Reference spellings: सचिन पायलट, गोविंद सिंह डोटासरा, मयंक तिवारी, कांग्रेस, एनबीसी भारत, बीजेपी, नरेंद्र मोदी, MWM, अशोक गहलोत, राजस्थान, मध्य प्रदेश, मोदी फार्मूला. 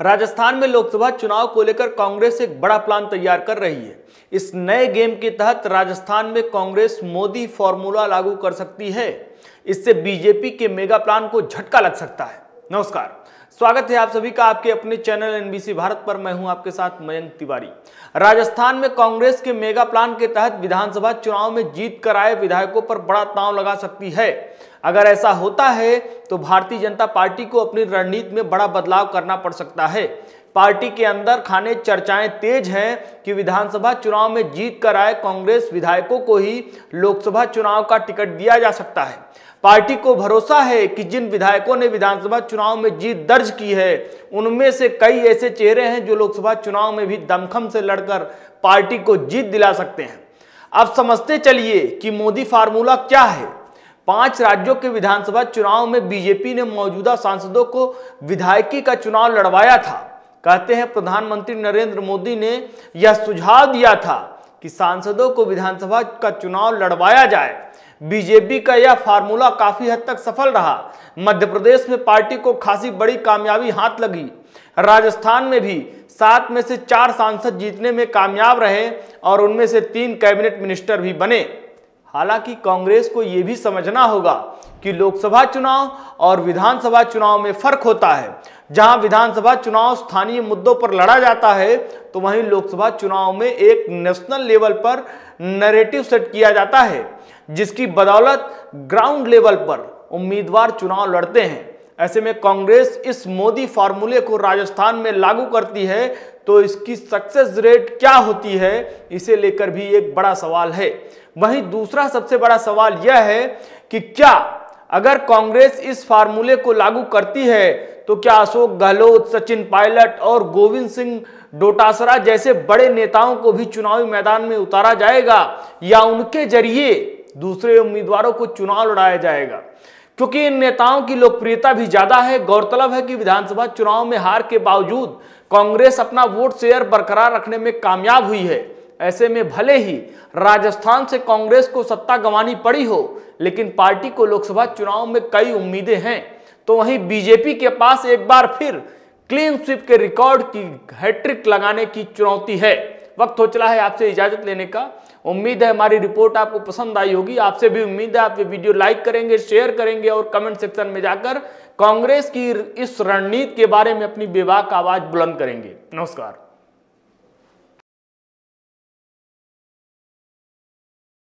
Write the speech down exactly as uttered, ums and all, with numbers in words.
राजस्थान में लोकसभा चुनाव को लेकर कांग्रेस एक बड़ा प्लान तैयार कर रही है। इस नए गेम के तहत राजस्थान में कांग्रेस मोदी फॉर्मूला लागू कर सकती है। इससे बीजेपी के मेगा प्लान को झटका लग सकता है। नमस्कार, स्वागत है आप सभी का आपके अपने चैनल एनबीसी भारत पर। मैं हूं आपके साथ मयंक तिवारी। राजस्थान में कांग्रेस के मेगा प्लान के तहत विधानसभा चुनाव में जीत कर आए विधायकों पर बड़ा तांव लगा सकती है। अगर ऐसा होता है तो भारतीय जनता पार्टी को अपनी रणनीति में बड़ा बदलाव करना पड़ सकता है। पार्टी के अंदर खाने चर्चाएं तेज हैं कि विधानसभा चुनाव में जीत कर आए कांग्रेस विधायकों को ही लोकसभा चुनाव का टिकट दिया जा सकता है। पार्टी को भरोसा है कि जिन विधायकों ने विधानसभा चुनाव में जीत दर्ज की है उनमें से कई ऐसे चेहरे हैं जो लोकसभा चुनाव में भी दमखम से लड़कर पार्टी को जीत दिला सकते हैं। अब समझते चलिए कि मोदी फार्मूला क्या है। पांच राज्यों के विधानसभा चुनाव में बीजेपी ने मौजूदा सांसदों को विधायकी का चुनाव लड़वाया था। कहते हैं प्रधानमंत्री नरेंद्र मोदी ने यह सुझाव दिया था कि सांसदों को विधानसभा का चुनाव लड़वाया जाए। बीजेपी का यह फार्मूला काफी हद तक सफल रहा। मध्य प्रदेश में पार्टी को खासी बड़ी कामयाबी हाथ लगी। राजस्थान में भी सात में से चार सांसद जीतने में कामयाब रहे और उनमें से तीन कैबिनेट मिनिस्टर भी बने। हालांकि कांग्रेस को यह भी समझना होगा कि लोकसभा चुनाव और विधानसभा चुनाव में फर्क होता है। जहां विधानसभा चुनाव स्थानीय मुद्दों पर लड़ा जाता है तो वहीं लोकसभा चुनाव में एक नेशनल लेवल पर नैरेटिव सेट किया जाता है, जिसकी बदौलत ग्राउंड लेवल पर उम्मीदवार चुनाव लड़ते हैं। ऐसे में कांग्रेस इस मोदी फार्मूले को राजस्थान में लागू करती है तो इसकी सक्सेस रेट क्या होती है, इसे लेकर भी एक बड़ा सवाल है। वहीं दूसरा सबसे बड़ा सवाल यह है कि क्या अगर कांग्रेस इस फार्मूले को लागू करती है तो क्या अशोक गहलोत, सचिन पायलट और गोविंद सिंह डोटासरा जैसे बड़े नेताओं को भी चुनावी मैदान में उतारा जाएगा या उनके जरिए दूसरे उम्मीदवारों को चुनाव लड़ाया जाएगा, क्योंकि इन नेताओं की लोकप्रियता भी ज्यादा है। गौरतलब है कि विधानसभा चुनाव में हार के बावजूद कांग्रेस अपना वोट शेयर बरकरार रखने में कामयाब हुई है। ऐसे में भले ही राजस्थान से कांग्रेस को सत्ता गंवानी पड़ी हो, लेकिन पार्टी को लोकसभा चुनाव में कई उम्मीदें हैं। तो वहीं बीजेपी के पास एक बार फिर क्लीन स्वीप के रिकॉर्ड की हैट्रिक लगाने की चुनौती है। वक्त हो चला है आपसे इजाजत लेने का। उम्मीद है हमारी रिपोर्ट आपको पसंद आई होगी। आपसे भी उम्मीद है आप ये वीडियो लाइक करेंगे, शेयर करेंगे और कमेंट सेक्शन में जाकर कांग्रेस की इस रणनीति के बारे में अपनी बेबाक आवाज बुलंद करेंगे। नमस्कार।